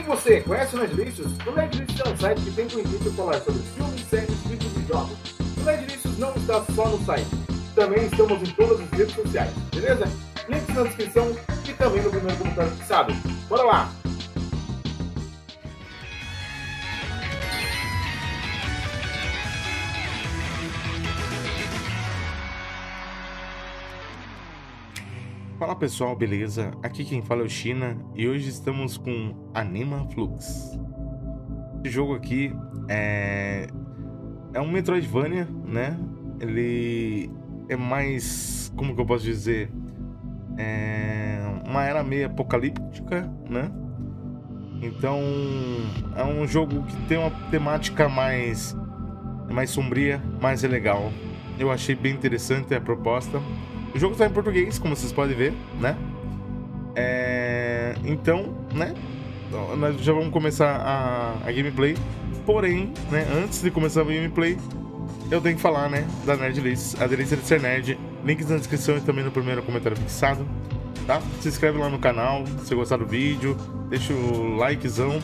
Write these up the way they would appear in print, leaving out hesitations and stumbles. E você, conhece o Nerdlicious? O Nerdlicious é um site que tem por intuito falar sobre filmes, séries, vídeos e jogos. O Nerdlicious não está só no site, também estamos em todas as redes sociais, beleza? Links na descrição e também no primeiro comentário fixado. Bora lá! Fala pessoal, beleza? Aqui quem fala é o China e hoje estamos com Anima Flux. Esse jogo aqui é um Metroidvania, né? Ele é mais, como que eu posso dizer, uma era meio apocalíptica, né? Então é um jogo que tem uma temática mais sombria, mas é legal. Eu achei bem interessante a proposta. O jogo está em português, como vocês podem ver, né? Então, né? Nós já vamos começar a gameplay. Porém, né? Antes de começar a gameplay, eu tenho que falar, né? Da Nerdlicious, a delícia de ser nerd. Links na descrição e também no primeiro comentário fixado, tá? Se inscreve lá no canal, se gostar do vídeo, deixa o likezão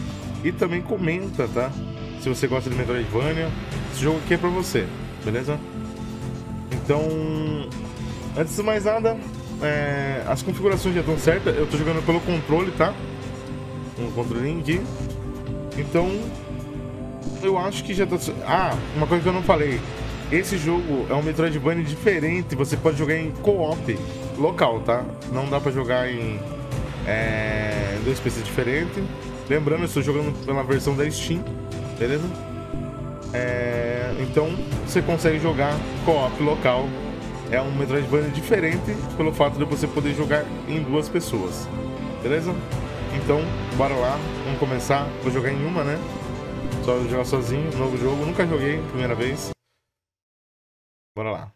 e também comenta, tá? Se você gosta de Metroidvania, esse jogo aqui é pra você, beleza? Então, antes de mais nada, as configurações já estão certas. Eu tô jogando pelo controle, tá? Um controlinho aqui. Então, eu acho que já tá... Ah, uma coisa que eu não falei. Esse jogo é um Metroidvania diferente. Você pode jogar em co-op local, tá? Não dá pra jogar em dois PCs diferentes. Lembrando, eu estou jogando pela versão da Steam, beleza? Então, você consegue jogar co-op local. É um Metroidvania diferente pelo fato de você poder jogar em duas pessoas, beleza? Então, bora lá, vamos começar. Vou jogar em uma, né? Só jogar sozinho, novo jogo. Nunca joguei, primeira vez. Bora lá.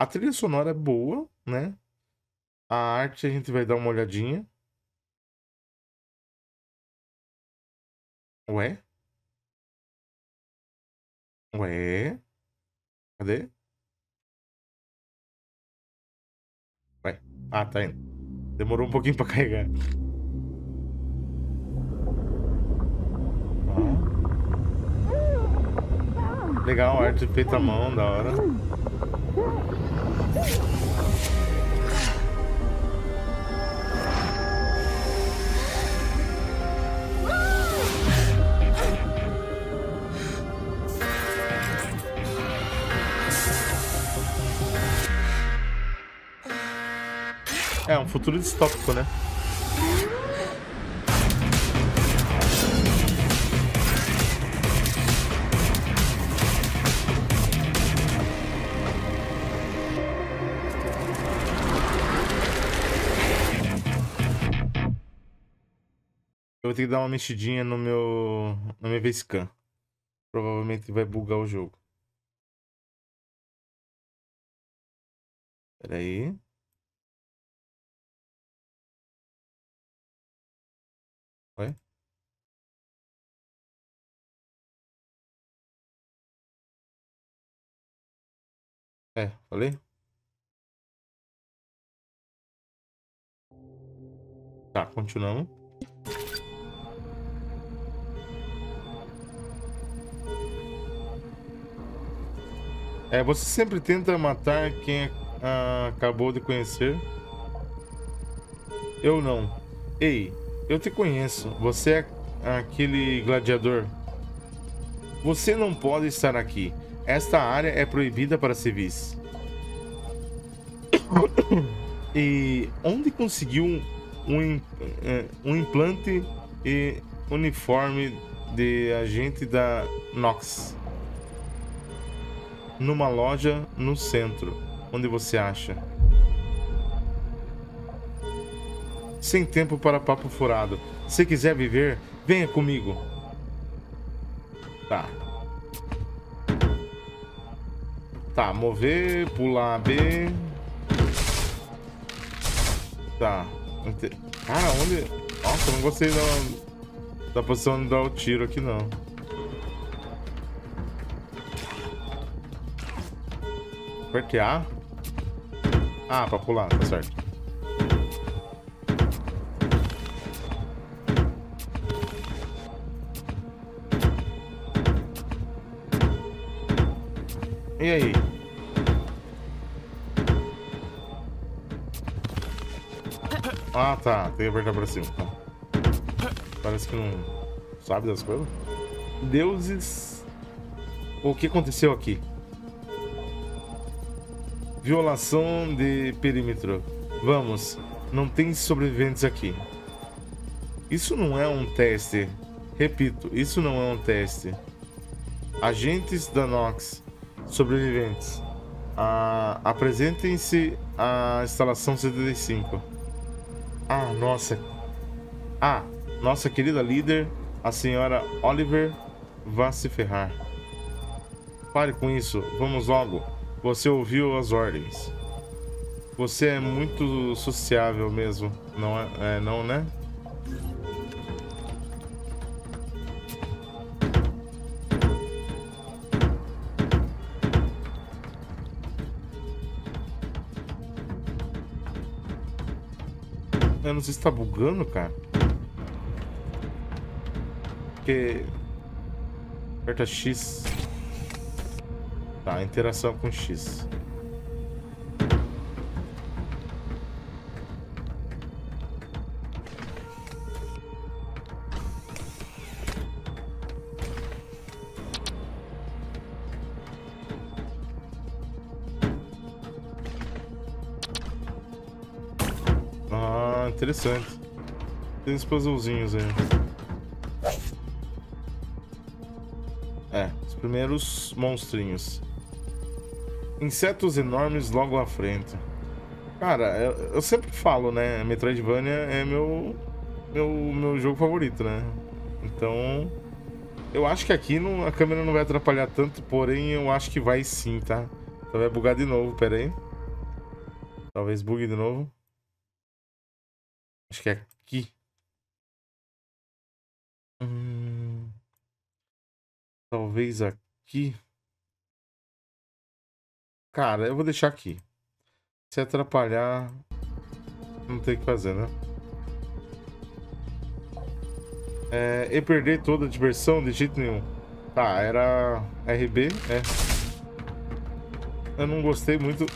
A trilha sonora é boa, né? A arte a gente vai dar uma olhadinha. Ué? Ué? Cadê? Vai. Ah, tá indo. Demorou um pouquinho pra carregar. Ah. Legal, arte feita à mão, da hora. É um futuro distópico, né? Eu vou ter que dar uma mexidinha no meu... na minha V-scan. Provavelmente vai bugar o jogo. Pera aí. Oi? Falei? Tá, continuamos. Você sempre tenta matar quem acabou de conhecer. Eu não. Ei! Eu te conheço. Você é aquele gladiador. Você não pode estar aqui. Esta área é proibida para civis. E onde conseguiu um implante e uniforme de agente da Nox? Numa loja no centro. Onde você acha? Sem tempo para papo furado. Se quiser viver, venha comigo. Tá. Tá, mover, pular B. Tá. Cara, onde... Nossa, eu não gostei da posição de dar o tiro aqui, não. Aperte A. Ah, pra pular, tá certo. E aí? Ah, tá. Tem que apertar pra cima. Parece que não sabe das coisas. Deuses... O que aconteceu aqui? Violação de perímetro. Vamos. Não tem sobreviventes aqui. Isso não é um teste. Repito, isso não é um teste. Agentes da Nox. Sobreviventes. Apresentem-se à instalação 75. Nossa querida líder, a senhora Oliver, vá se ferrar. Pare com isso. Vamos logo. Você ouviu as ordens. Você é muito sociável mesmo, não é? Não, né? Eu não sei se tá bugando, cara. Porque... aperta X. Tá, interação com X. Interessante. Tem uns puzzlezinhos aí. É, os primeiros monstrinhos. Insetos enormes logo à frente. Cara, eu sempre falo, né? Metroidvania é meu jogo favorito, né? Então, eu acho que aqui não, a câmera não vai atrapalhar tanto, porém eu acho que vai sim, tá? Então vai bugar de novo, pera aí. Talvez bugue de novo. Acho que é aqui. Talvez aqui. Cara, eu vou deixar aqui. Se atrapalhar, não tem o que fazer, né? É, e perder toda a diversão de jeito nenhum. Tá, era RB, é. Eu não gostei muito...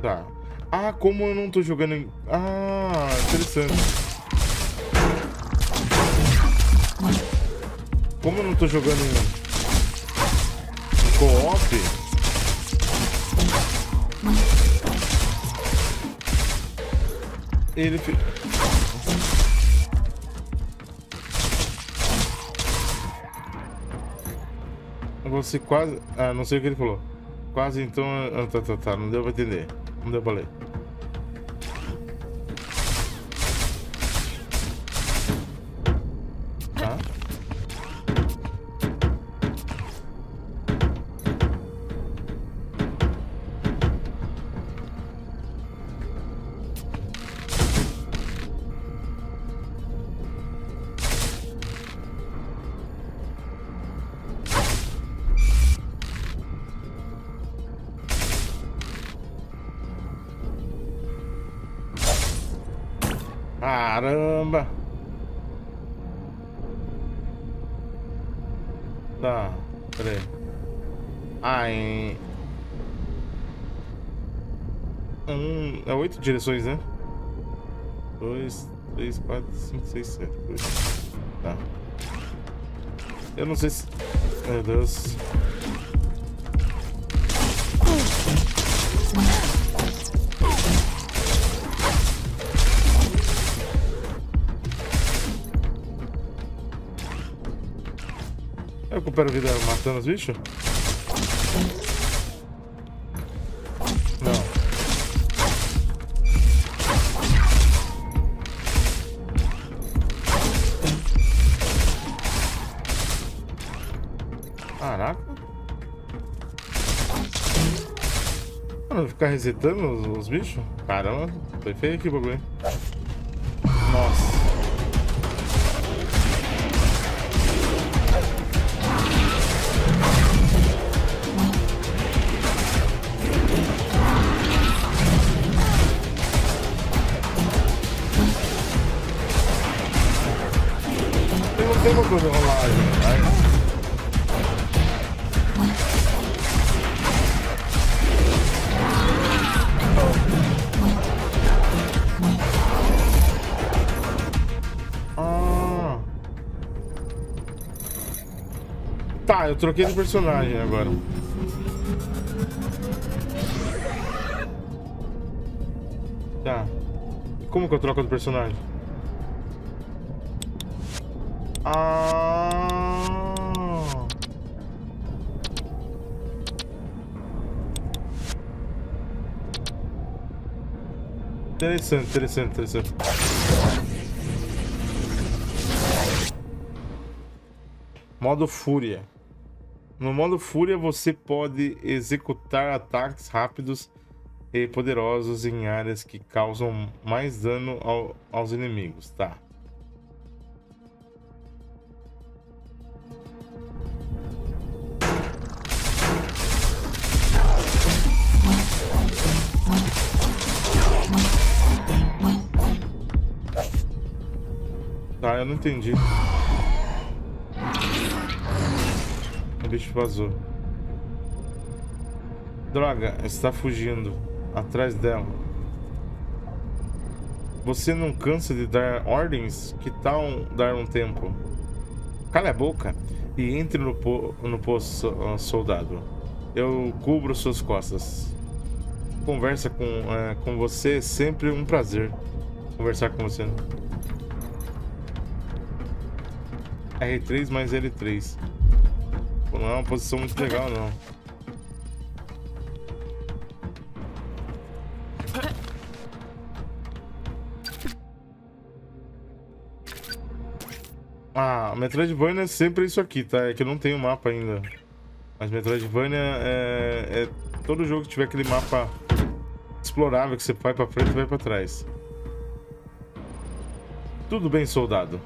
Tá. Ah, como eu não tô jogando em... Ah, interessante. Como eu não tô jogando em co-op... Ele... Você quase... Ah, não sei o que ele falou. Quase então... Ah, tá. Não deu pra entender. Não deu pra ler. Tá. Caramba! Tá, peraí. Ai. É 8 direções, né? 2, 3, 4, 5, 6, 7. Tá. Eu não sei se. Meu Deus. Eu recupero vida matando os bichos? Não. Caraca. Mano, ficar resetando os bichos? Caramba, foi feio aqui o bagulho. Nossa. alguma coisa rolar aí, vai, né? Ah. Tá, eu troquei de personagem agora. Tá. Como que eu troco de personagem? Ah. Interessante, interessante, interessante. Modo Fúria. No modo Fúria você pode executar ataques rápidos e poderosos em áreas que causam mais dano aos inimigos, tá? Ah, eu não entendi. O bicho vazou. Droga, está fugindo. Atrás dela. Você não cansa de dar ordens? Que tal dar um tempo? Cala a boca e entre no posto, soldado. Eu cubro suas costas. Conversa com você é sempre um prazer. Conversar com você. R3 mais L3. Pô, não é uma posição muito legal, não. Ah, Metroidvania é sempre isso aqui, tá? É que eu não tenho mapa ainda. Mas Metroidvania é todo jogo que tiver aquele mapa explorável que você vai pra frente e vai pra trás. Tudo bem, soldado.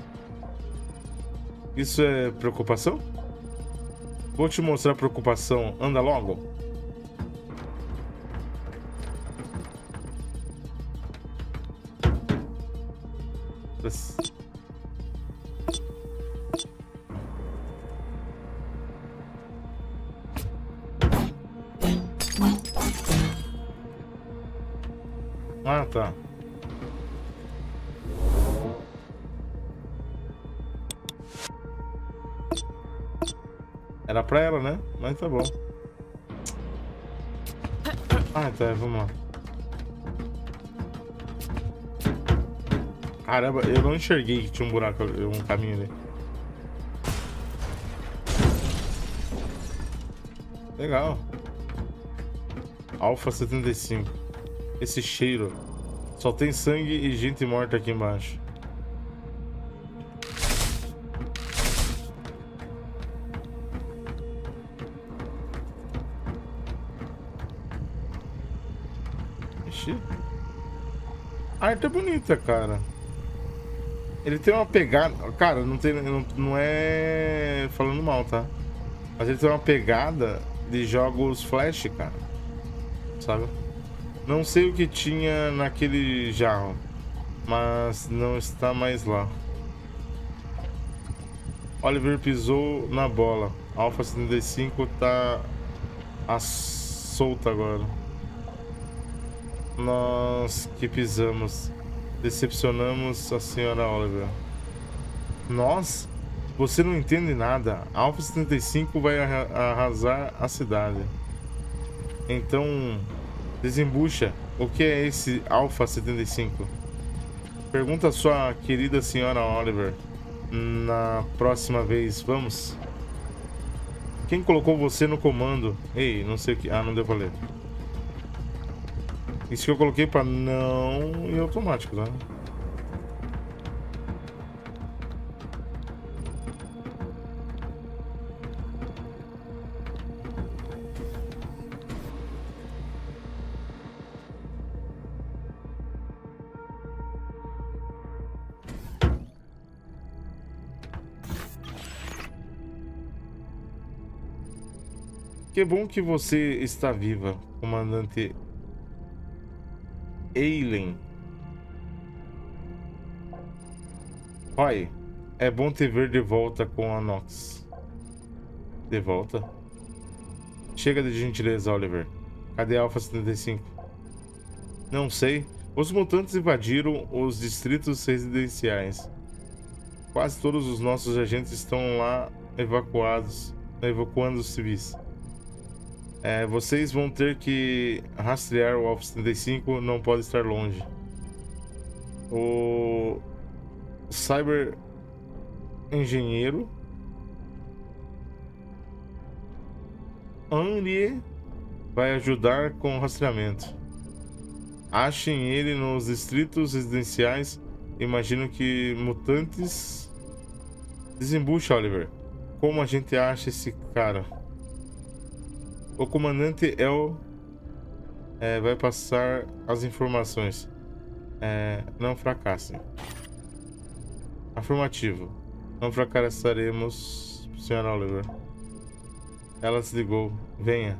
Isso é preocupação? Vou te mostrar a preocupação. Anda logo. Ah, tá. Era pra ela, né? Mas tá bom. Ah, tá, vamos lá. Caramba, eu não enxerguei que tinha um buraco, um caminho ali. Legal. Alpha 75. Esse cheiro. Só tem sangue e gente morta aqui embaixo. A arte é bonita, cara. Ele tem uma pegada... Cara, não tem... Não é... Falando mal, tá? Mas ele tem uma pegada de jogos flash, cara. Sabe? Não sei o que tinha naquele jarro. Mas não está mais lá. Oliver pisou na bola. Alpha 75 tá... solta agora. Nós que pisamos, decepcionamos a senhora Oliver. Nós? Você não entende nada. Alpha 75 vai arrasar a cidade. Então, desembucha. O que é esse Alpha 75? Pergunta a sua querida senhora Oliver. Na próxima vez, vamos? Quem colocou você no comando? Ei, não sei o que... Ah, não deu pra ler. Isso que eu coloquei para não e automático, tá? Que bom que você está viva, comandante Ellen. Roy, É bom te ver de volta com a Nox. De volta? Chega de gentileza, Oliver. Cadê a Alpha 75? Não sei. Os mutantes invadiram os distritos residenciais. Quase todos os nossos agentes estão lá evacuando os civis. Vocês vão ter que rastrear o Alpha 75, não pode estar longe. O cyber engenheiro Arne vai ajudar com o rastreamento. Achem ele nos distritos residenciais. Imagino que mutantes. Desembucha, Oliver. Como a gente acha esse cara? O comandante El vai passar as informações. Não fracassem. Afirmativo. Não fracassaremos, senhora Oliver. Ela desligou. Venha.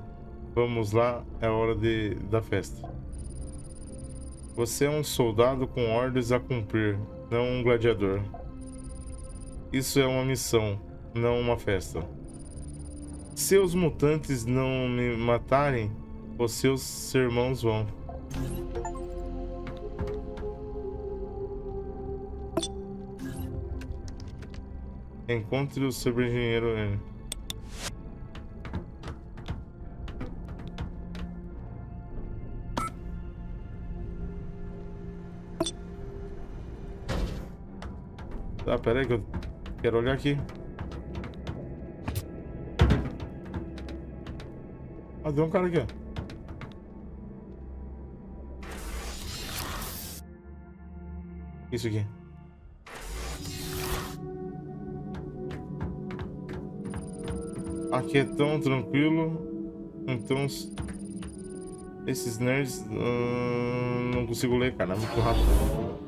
Vamos lá. É hora da festa. Você é um soldado com ordens a cumprir, não um gladiador. Isso é uma missão, não uma festa. Se os mutantes não me matarem, os seus irmãos vão. Encontre o cyberengenheiro N. Tá, pera aí que eu quero olhar aqui. Ah, deu um cara aqui, ó. Isso aqui. Aqui é tão tranquilo. Então esses nerds... não consigo ler, cara. É muito rápido.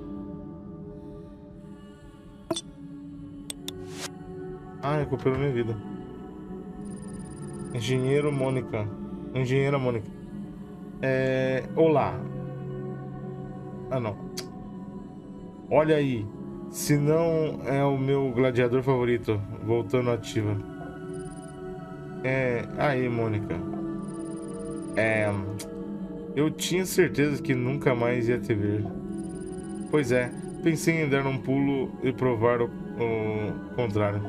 Ah, recuperou minha vida. Engenheira Mônica. Olá. Ah, não. Olha aí. Se não é o meu gladiador favorito. Voltando ativa. Aí, Mônica. Eu tinha certeza que nunca mais ia te ver. Pois é. Pensei em dar um pulo e provar o contrário.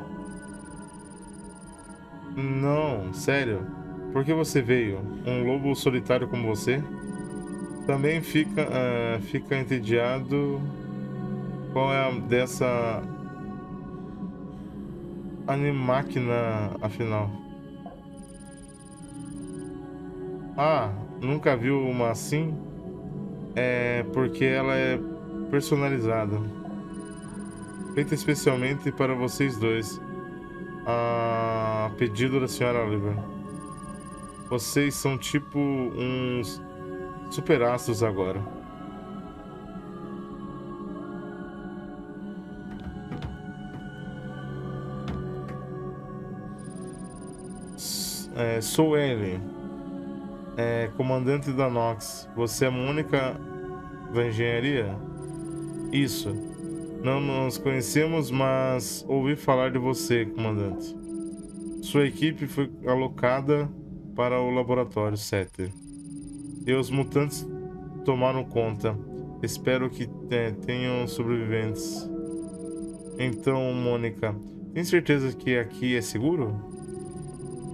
Não, sério. Por que você veio? Um lobo solitário como você? Também fica entediado. Qual é a dessa animáquina, afinal? Ah, nunca viu uma assim? É porque ela é personalizada. Feita especialmente para vocês dois. A pedido da senhora Oliver. Vocês são tipo uns superastros agora. Sou Ellen, comandante da Nox. Você é a Mônica da engenharia? Isso. Não nos conhecemos, mas ouvi falar de você, comandante. Sua equipe foi alocada para o laboratório 7. E os mutantes tomaram conta. Espero que tenham sobreviventes. Então, Mônica, tem certeza que aqui é seguro?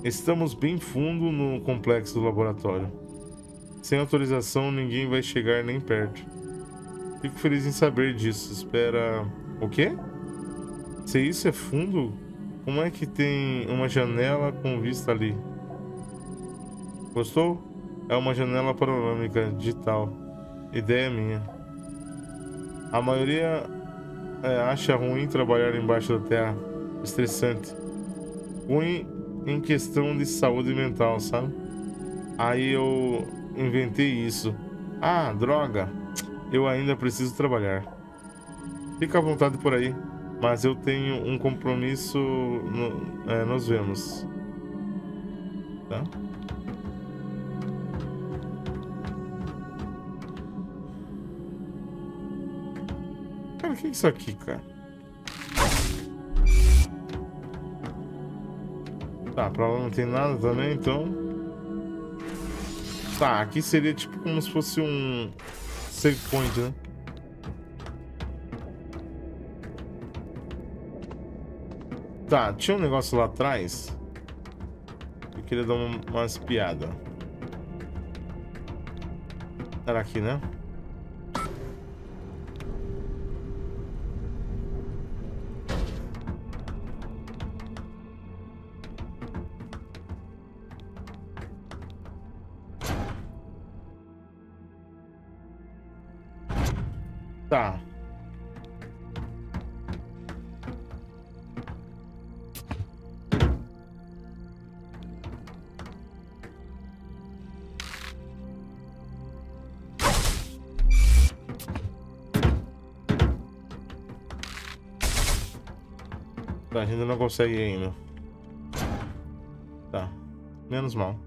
Estamos bem fundo no complexo do laboratório. Sem autorização, ninguém vai chegar nem perto. Fico feliz em saber disso. Espera... O quê? Se isso é fundo, como é que tem uma janela com vista ali? Gostou? É uma janela panorâmica, digital. Ideia minha. A maioria acha ruim trabalhar embaixo da terra. Estressante. Ruim em questão de saúde mental, sabe? Aí eu inventei isso. Ah, droga! Eu ainda preciso trabalhar. Fica à vontade por aí, mas eu tenho um compromisso. Nos vemos. Tá? Cara, o que é isso aqui, cara? Tá, pra lá não tem nada também, então... Tá, aqui seria tipo como se fosse um... save point, né? Tá, tinha um negócio lá atrás... Eu queria dar uma espiada. Era aqui, né? Tá. Tá, a gente não consegue ainda. Tá. Menos mal.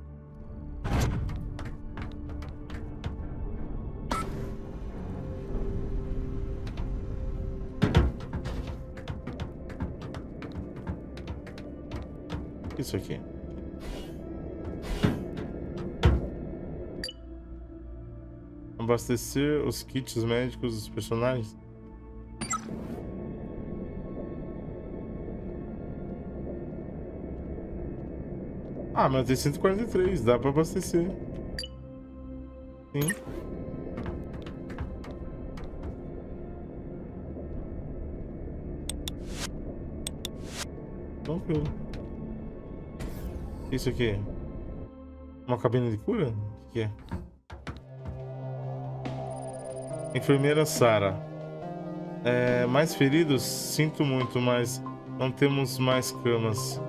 Isso aqui. Abastecer os kits médicos dos personagens. Ah, mas tem 143, dá pra abastecer. Sim. Tranquilo. Isso aqui? Uma cabine de cura? O que é? Enfermeira Sarah. É, mais feridos? Sinto muito, mas não temos mais camas.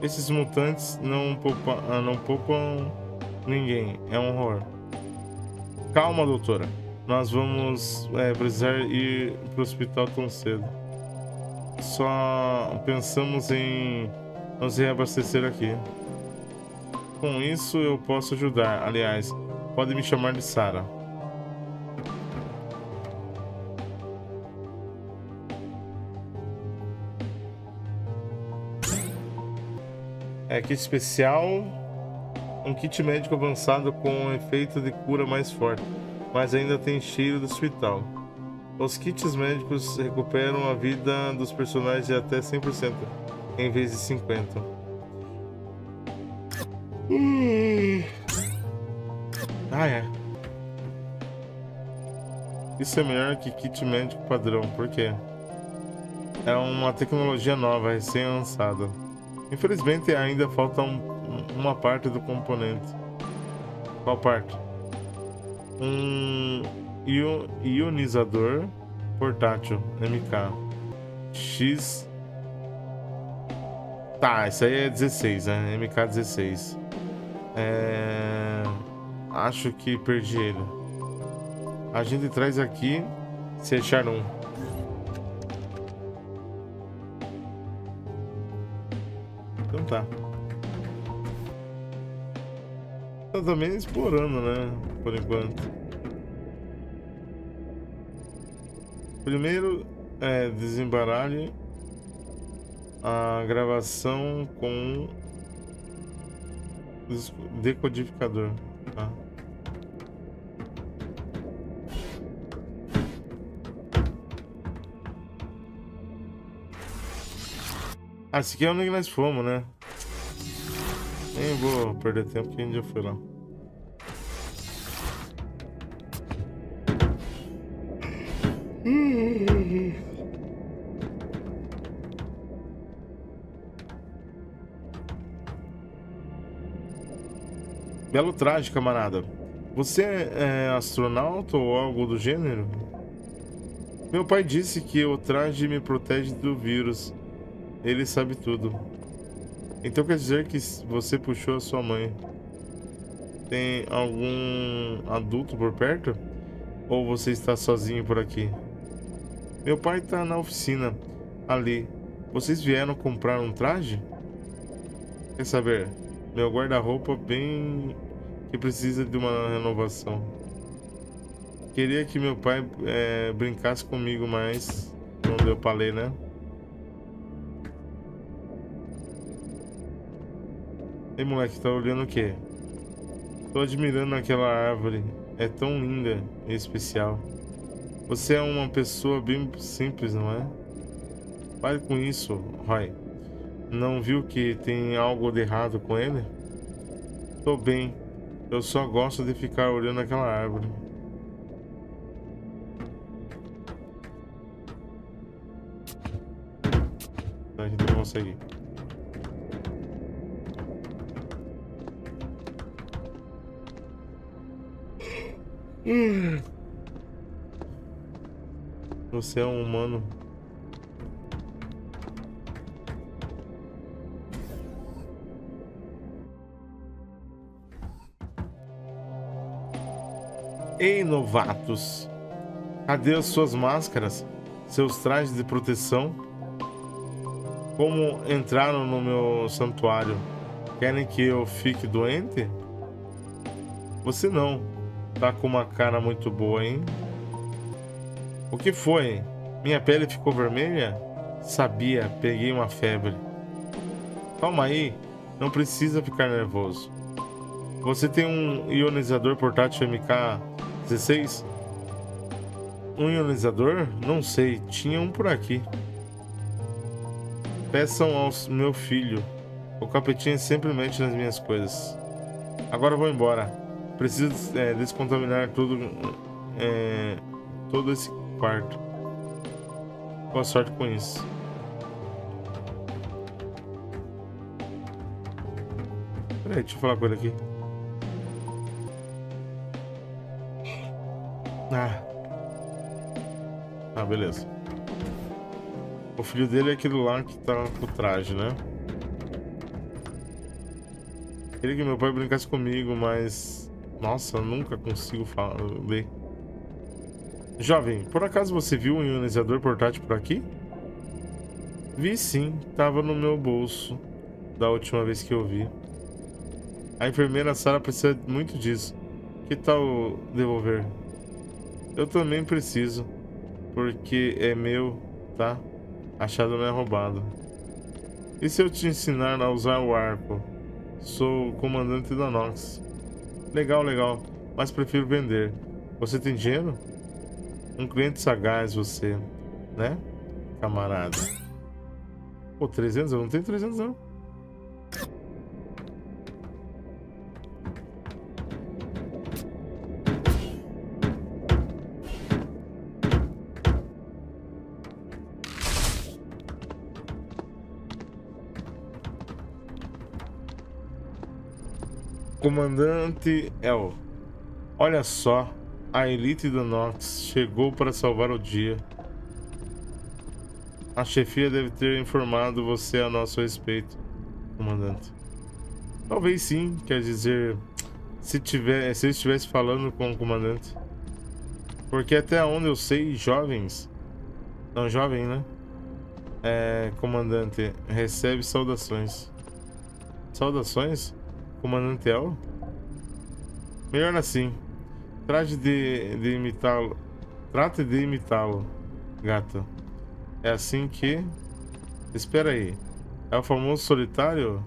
Esses mutantes não poupam ninguém. É um horror. Calma, doutora. Nós vamos precisar ir pro hospital tão cedo. Só pensamos em... Vamos reabastecer aqui. Com isso eu posso ajudar. Aliás, pode me chamar de Sarah. É kit especial. Um kit médico avançado com um efeito de cura mais forte, mas ainda tem cheiro do hospital. Os kits médicos recuperam a vida dos personagens de até 100%. Em vez de 50. Ah, é. Isso é melhor que kit médico padrão, porque é uma tecnologia nova, recém-lançada. Infelizmente ainda falta uma parte do componente. Qual parte? Um ionizador portátil MK16. Tá, isso aí é 16, né? MK16. É... Acho que perdi ele. A gente traz aqui se achar um. Então tá. Tá também explorando, né? Por enquanto. Primeiro, desembaralhe a gravação com decodificador, tá? Ah, esse aqui é onde nós fomos, né? Nem vou perder tempo porque a gente já foi lá. Belo traje, camarada. Você é astronauta ou algo do gênero? Meu pai disse que o traje me protege do vírus. Ele sabe tudo. Então quer dizer que você puxou a sua mãe. Tem algum adulto por perto? Ou você está sozinho por aqui? Meu pai está na oficina. Ali. Vocês vieram comprar um traje? Quer saber? Meu guarda-roupa bem que precisa de uma renovação. Queria que meu pai brincasse comigo, mas não deu pra ler, né? Ei, moleque, tá olhando o quê? Tô admirando aquela árvore. É tão linda e especial. Você é uma pessoa bem simples, não é? Pare com isso, Roy. Não viu que tem algo de errado com ele? Tô bem. Eu só gosto de ficar olhando aquela árvore. A gente não consegue. Você é um humano. Ei, novatos! Cadê as suas máscaras? Seus trajes de proteção? Como entraram no meu santuário? Querem que eu fique doente? Você não. Tá com uma cara muito boa, hein? O que foi? Minha pele ficou vermelha? Sabia, peguei uma febre. Calma aí, não precisa ficar nervoso. Você tem um ionizador portátil MK16? Um ionizador? Não sei, tinha um por aqui. Peçam ao meu filho. O capetinha sempre mete nas minhas coisas. Agora vou embora. Preciso descontaminar todo esse quarto. Boa sorte com isso. Peraí, deixa eu falar com ele aqui. Ah, beleza. O filho dele é aquele lá que tá com o traje, né? Queria que meu pai brincasse comigo, mas... Nossa, eu nunca consigo falar, ler. Jovem, por acaso você viu um ionizador portátil por aqui? Vi sim, tava no meu bolso da última vez que eu vi. A enfermeira Sarah precisa muito disso. Que tal devolver? Eu também preciso, porque é meu, tá? Achado não é roubado. E se eu te ensinar a usar o arco? Sou o comandante da Nox. Legal, legal, mas prefiro vender. Você tem dinheiro? Um cliente sagaz você, né, camarada? Pô, 300? Eu não tenho 300, não. Comandante El, olha só, a elite do Nox chegou para salvar o dia. A chefia deve ter informado você a nosso respeito, comandante. Talvez sim, quer dizer, se eu estivesse falando com o comandante. Porque até onde eu sei, jovens... Não, jovem, né? Comandante, recebe saudações. Saudações? Comandante El? Melhor assim. Trate de imitá-lo, gata. É assim que... Espera aí. É o famoso solitário?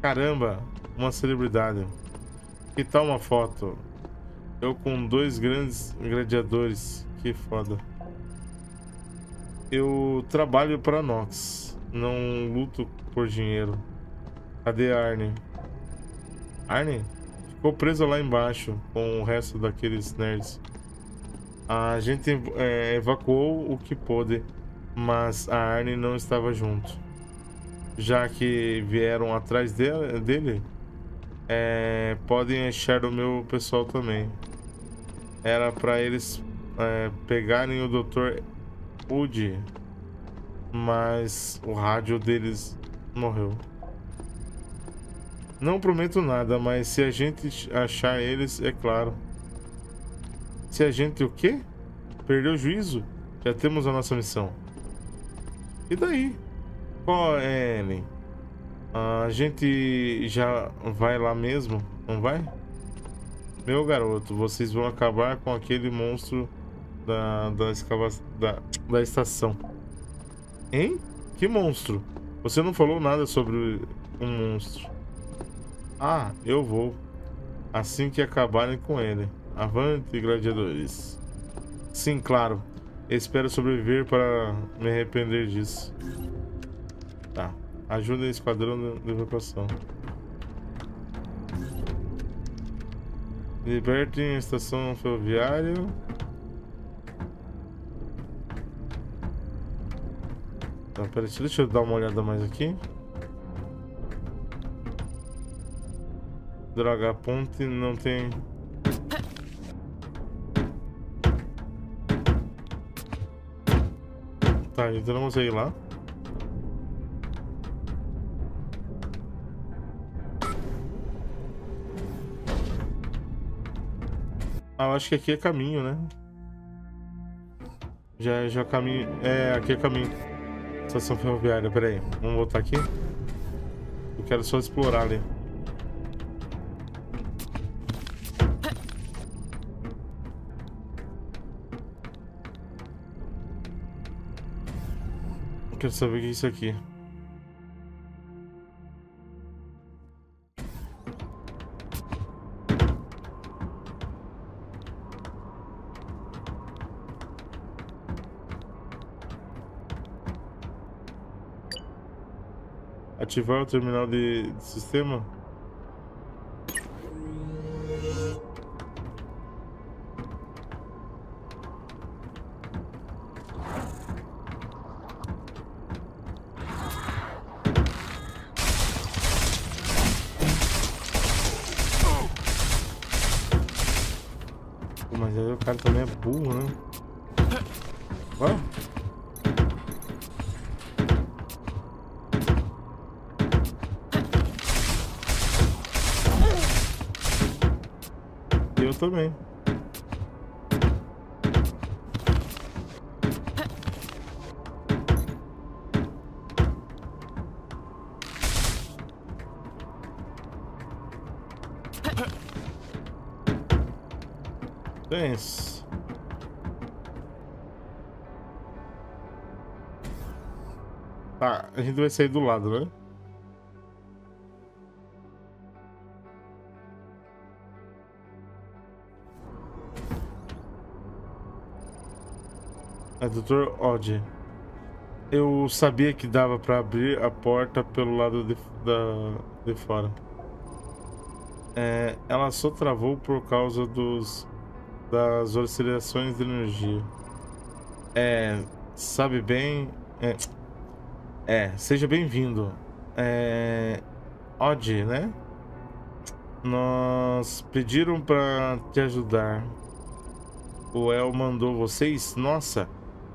Caramba, uma celebridade. Que tal uma foto? Eu com dois grandes gladiadores. Que foda. Eu trabalho para Nox. Não luto por dinheiro. Cadê Arne? Arne ficou preso lá embaixo com o resto daqueles nerds. A gente evacuou o que pôde, mas a Arne não estava junto. Já que vieram atrás dele, podem achar o meu pessoal também. Era para eles pegarem o Dr. Udi, mas o rádio deles morreu. Não prometo nada, mas se a gente achar eles, é claro. Se a gente o quê? Perdeu o juízo? Já temos a nossa missão. E daí? Qual é, Ellen? A gente já vai lá mesmo, não vai? Meu garoto, vocês vão acabar com aquele monstro da estação. Hein? Que monstro? Você não falou nada sobre um monstro. Ah, eu vou. Assim que acabarem com ele. Avante, gladiadores. Sim, claro. Espero sobreviver para me arrepender disso. Tá. Ajuda o esquadrão de evacuação. Libertem a estação ferroviária. Tá, peraí, deixa eu dar uma olhada mais aqui. Droga, a ponte não tem... Tá, então não consegue ir lá. Ah, eu acho que aqui é caminho, né? Já caminho... É, aqui é caminho. Estação ferroviária, peraí. Vamos voltar aqui. Eu quero só explorar ali. Eu quero saber o que é isso aqui. Ativar o terminal de sistema. Pô, mas aí o cara também é burro, né? Vai? Também. Tens. Tá, a gente vai sair do lado, né? Dr. Odd, eu sabia que dava para abrir a porta pelo lado de fora. É, ela só travou por causa das oscilações de energia. É, sabe bem. Seja bem-vindo. É, Odd, né? Nós pediram para te ajudar. O El mandou vocês? Nossa.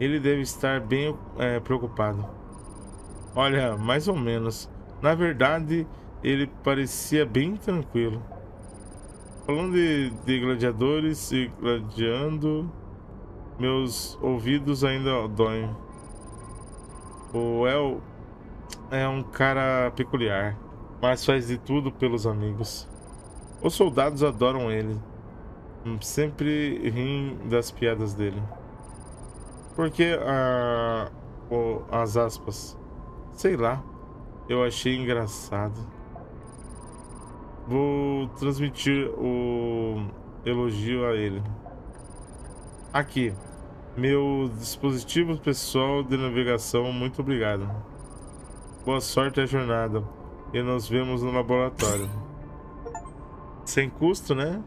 Ele deve estar bem preocupado. Olha, mais ou menos. Na verdade, ele parecia bem tranquilo. Falando de gladiadores e gladiando, meus ouvidos ainda doem. O El é um cara peculiar, mas faz de tudo pelos amigos. Os soldados adoram ele. Sempre riem das piadas dele. Porque as aspas, sei lá, eu achei engraçado. Vou transmitir o elogio a ele. Aqui, meu dispositivo pessoal de navegação, muito obrigado. Boa sorte à jornada e nos vemos no laboratório. Sem custo, né?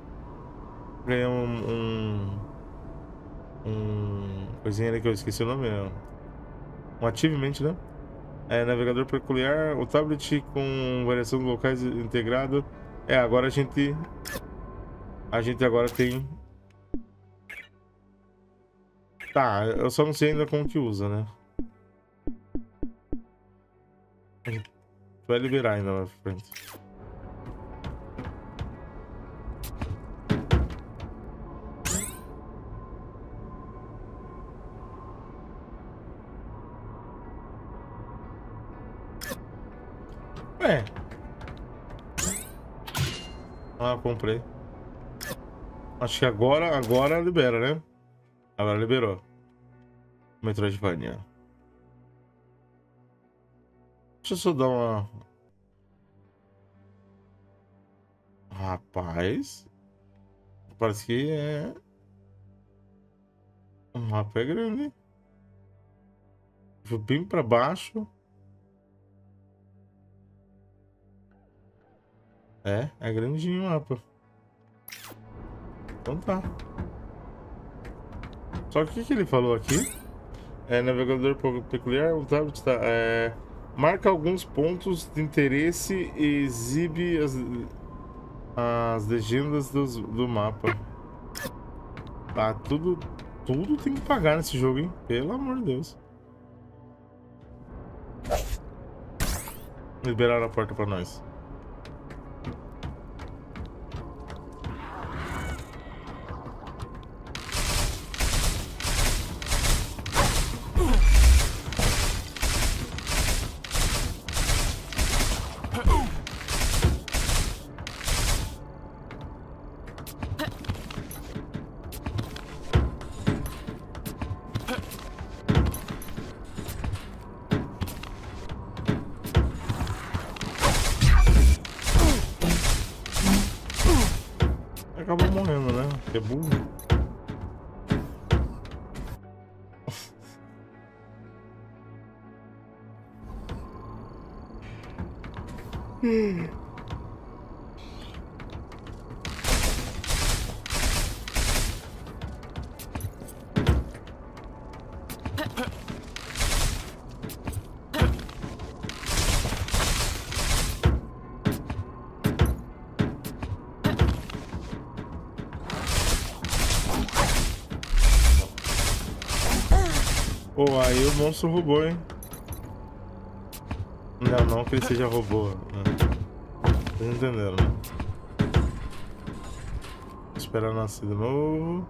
Ganhei um coisinha ali que eu esqueci o nome, um achievement, né? É navegador peculiar, o tablet com variação de locais integrado. É, agora a gente agora tem. Tá, eu só não sei ainda como que usa, né? A gente vai liberar ainda na frente. É. Ah, eu comprei. Acho que agora libera, né? Agora liberou. Metroidvania. Deixa eu só dar uma... Rapaz. Parece que é. O mapa é grande. Vou bem pra baixo. É grandinho o mapa. Então tá. Só que o que ele falou aqui? É navegador peculiar, o tablet tá. Marca alguns pontos de interesse e exibe as legendas do mapa. Tá, tudo tem que pagar nesse jogo, hein? Pelo amor de Deus. Liberaram a porta pra nós. Pô, aí o monstro roubou, hein? Não que ele seja robô. Vocês entenderam, né? Vou esperar nascer de novo.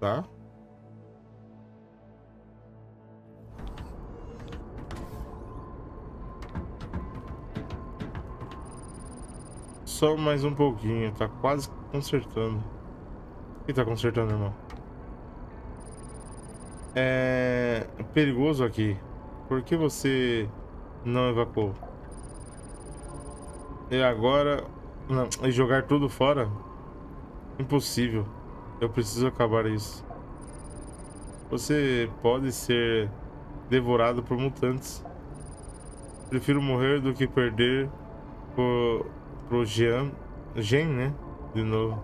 Tá? Só mais um pouquinho, tá quase consertando. O que tá consertando, irmão? É perigoso aqui. Por que você não evacuou? E agora... Não, e jogar tudo fora? Impossível. Eu preciso acabar isso. Você pode ser devorado por mutantes. Prefiro morrer do que perder pro Jean, né? De novo.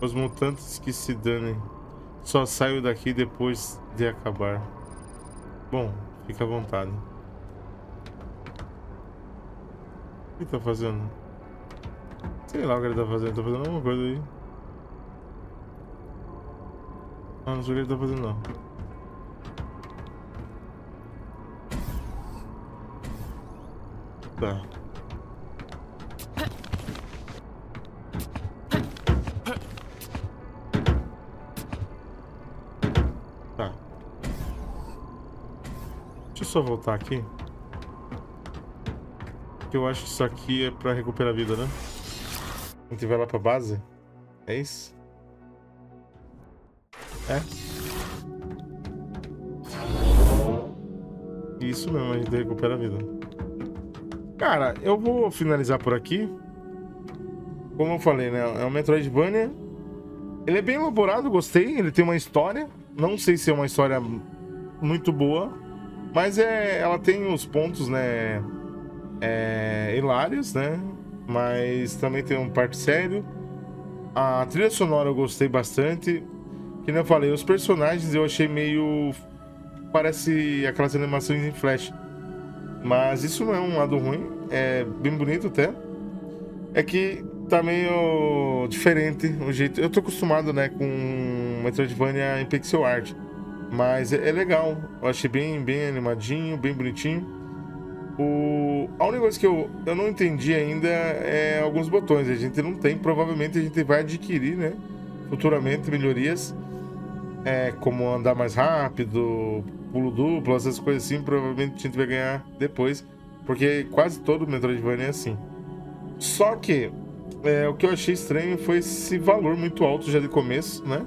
Os mutantes que se danem. Só saio daqui depois de acabar. Bom, fica à vontade. O que tá fazendo? Sei lá o que ele tá fazendo. Tá fazendo alguma coisa aí. Ah, não sei o que ele tá fazendo não. Tá. Deixa eu só voltar aqui. Porque eu acho que isso aqui é pra recuperar a vida, né? A gente vai lá pra base? É isso? É. Isso mesmo, a gente recupera a vida. Cara, eu vou finalizar por aqui. Como eu falei, né? É um Metroidvania. Ele é bem elaborado, gostei. Ele tem uma história. Não sei se é uma história muito boa. Mas ela tem os pontos, né, hilários, né, mas também tem um parte sério. A trilha sonora eu gostei bastante, que nem eu falei, os personagens eu achei meio... parece aquelas animações em flash. Mas isso não é um lado ruim, é bem bonito até. É que tá meio diferente o jeito... Eu tô acostumado, né, com Metroidvania em pixel art. Mas é legal, eu achei bem animadinho, bem bonitinho. A única coisa que eu não entendi ainda é alguns botões. A gente não tem, provavelmente a gente vai adquirir, né? Futuramente melhorias, como andar mais rápido, pulo duplo, essas coisas assim. Provavelmente a gente vai ganhar depois, porque quase todo Metroidvania é assim. Só que o que eu achei estranho foi esse valor muito alto já de começo, né?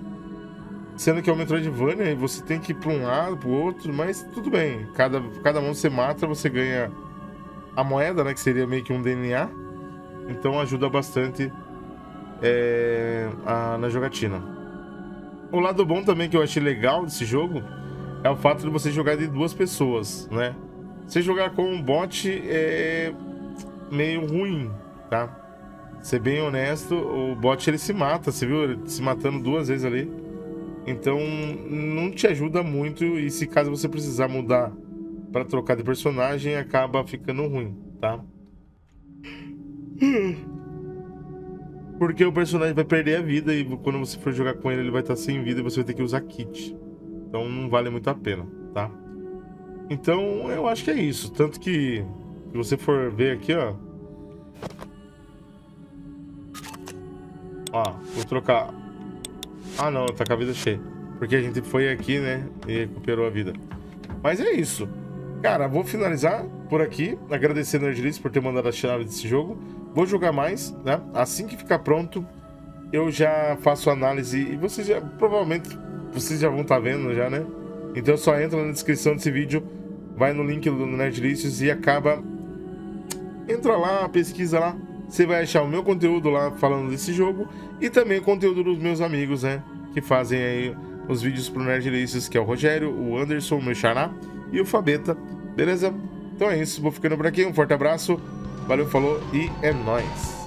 Sendo que é o Metroidvania e você tem que ir para um lado, para o outro, mas tudo bem. Cada mão você mata, você ganha a moeda, né? Que seria meio que um DNA. Então ajuda bastante na jogatina. O lado bom também que eu achei legal desse jogo é o fato de você jogar de duas pessoas, né? Você jogar com um bot é meio ruim, tá? Ser bem honesto, o bot ele se mata, você viu? Ele se matando duas vezes ali. Então não te ajuda muito e se caso você precisar mudar para trocar de personagem, acaba ficando ruim, tá? Porque o personagem vai perder a vida e quando você for jogar com ele, ele vai estar sem vida e você vai ter que usar kit. Então não vale muito a pena, tá? Então eu acho que é isso. Tanto que se você for ver aqui, ó. Ó, vou trocar. Ah não, tá com a vida cheia. Porque a gente foi aqui, né? E recuperou a vida. Mas é isso. Cara, vou finalizar por aqui. Agradecendo a Nerdlicious por ter mandado a chave desse jogo. Vou jogar mais, né? Assim que ficar pronto, eu já faço análise. E vocês já, provavelmente, vocês já vão estar vendo já, né? Então só entra na descrição desse vídeo, vai no link do Nerdlicious e acaba... Entra lá, pesquisa lá. Você vai achar o meu conteúdo lá falando desse jogo e também o conteúdo dos meus amigos, né? Que fazem aí os vídeos pro Nerdlicious, que é o Rogério, o Anderson, o meu xará e o Fabeta, beleza? Então é isso, vou ficando por aqui, um forte abraço, valeu, falou e é nóis!